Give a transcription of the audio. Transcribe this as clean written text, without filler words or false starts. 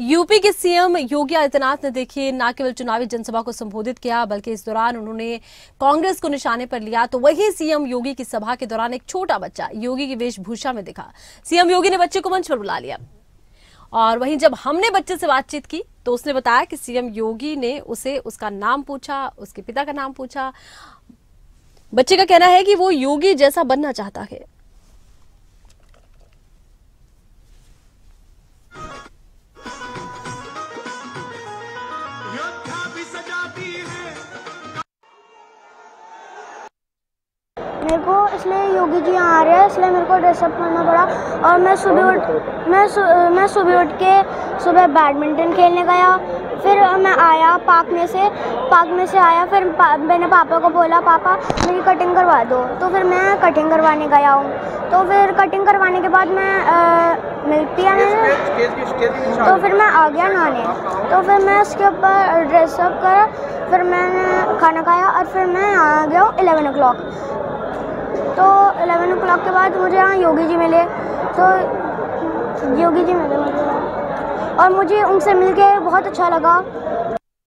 UP के CM Yogi Adityanath ने देखिए न केवल चुनावी जनसभा को संबोधित किया बल्कि इस दौरान उन्होंने कांग्रेस को निशाने पर लिया। तो वही सीएम योगी की सभा के दौरान एक छोटा बच्चा योगी की वेशभूषा में दिखा। सीएम योगी ने बच्चे को मंच पर बुला लिया और वहीं जब हमने बच्चे से बातचीत की तो उसने बताया कि सीएम योगी ने उसे उसका नाम पूछा, उसके पिता का नाम पूछा। बच्चे का कहना है कि वो योगी जैसा बनना चाहता है। मेरे को इसलिए योगी जी यहाँ आ रहे हैं, इसलिए मेरे को ड्रेसअप करना पड़ा। और मैं सुबह उठ के बैडमिंटन खेलने गया। फिर मैं आया पार्क में से आया। फिर मैंने पापा को बोला, पापा मेरी कटिंग करवा दो। तो फिर मैं कटिंग करवाने गया हूँ। तो फिर कटिंग करवाने के बाद मैं मिलती आने, तो फिर मैं आ गया नहाने। तो फिर मैं उसके ऊपर ड्रेसअप करा, फिर मैंने खाना खाया और फिर मैं आ गया हूँ 11 o'clock। तो 11 o'clock के बाद मुझे यहाँ योगी जी मिले और मुझे उनसे मिलके बहुत अच्छा लगा।